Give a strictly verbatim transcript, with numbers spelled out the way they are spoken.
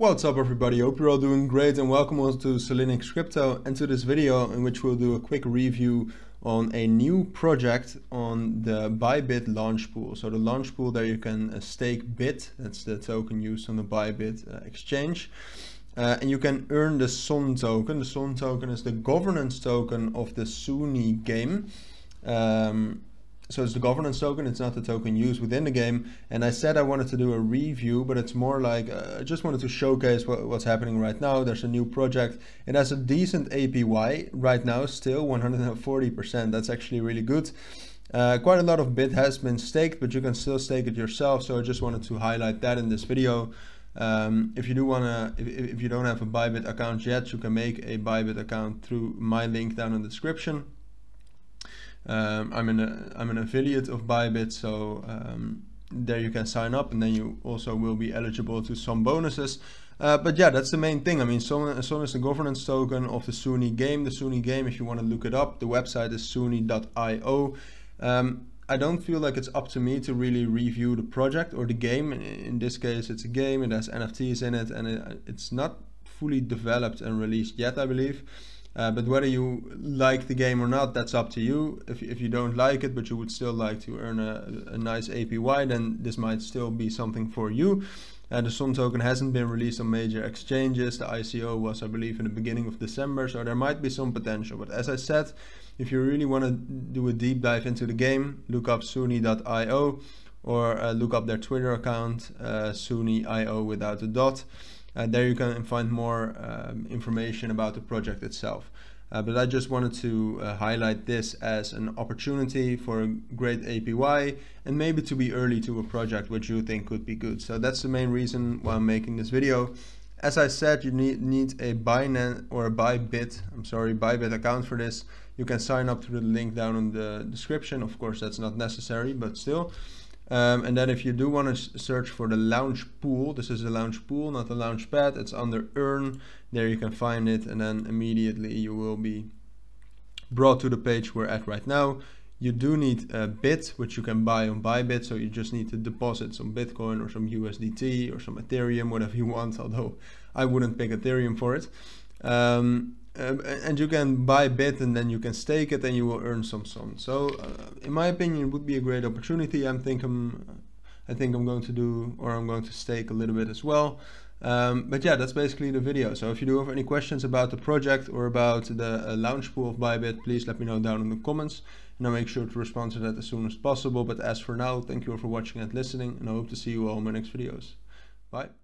What's up everybody, hope you're all doing great and welcome all to Cilinix Crypto and to this video in which we'll do a quick review on a new project on the Bybit launch pool. So the launch pool there you can stake Bit, that's the token used on the Bybit exchange. Uh, and you can earn the Sun token. The Sun token is the governance token of the Souni game. Um, So it's the governance token, it's not the token used within the game. And I said I wanted to do a review, but it's more like uh, I just wanted to showcase what, what's happening right now. There's a new project. It has a decent A P Y right now, still one hundred forty percent. That's actually really good. Uh, quite a lot of Bit has been staked, but you can still stake it yourself. So I just wanted to highlight that in this video. Um, if you do wanna, if, if you don't have a Bybit account yet, you can make a Bybit account through my link down in the description. Um, I'm an uh, I'm an affiliate of Bybit, so um, there you can sign up, and then you also will be eligible to some bonuses. Uh, but yeah, that's the main thing. I mean, Sun so, so is the governance token of the Souni game. The Souni game, if you want to look it up, the website is souni dot i o. Um, I don't feel like it's up to me to really review the project or the game. In, in this case, it's a game. It has N F Ts in it, and it, it's not fully developed and released yet, I believe. Uh, but whether you like the game or not, that's up to you. If, if you don't like it, but you would still like to earn a, a nice A P Y, then this might still be something for you. Uh, the Sun token hasn't been released on major exchanges. The I C O was, I believe, in the beginning of December, so there might be some potential. But as I said, if you really want to do a deep dive into the game, look up souni dot i o or uh, look up their Twitter account, uh, souni dot i o without the dot. Uh, there you can find more um, information about the project itself. Uh, but I just wanted to uh, highlight this as an opportunity for a great A P Y and maybe to be early to a project which you think could be good. So that's the main reason why I'm making this video. As I said, you need, need a Binance or a Bybit, I'm sorry, Bybit account for this. You can sign up through the link down in the description. Of course, that's not necessary, but still. Um, and then if you do want to search for the launch pool, this is the launch pool, not the launch pad, it's under earn, there you can find it, and then immediately you will be brought to the page we're at right now. You do need a Bit, which you can buy on Bybit, so you just need to deposit some Bitcoin or some U S D T or some Ethereum, whatever you want, although I wouldn't pick Ethereum for it. Um, Uh, and you can buy Bit and then you can stake it and you will earn some Sun. So uh, in my opinion, it would be a great opportunity. I'm think I'm, I think I'm going to do, or I'm going to stake a little bit as well. Um, but yeah, that's basically the video. So if you do have any questions about the project or about the uh, launch pool of Bybit, please let me know down in the comments. And I'll make sure to respond to that as soon as possible. But as for now, thank you all for watching and listening, and I hope to see you all in my next videos. Bye.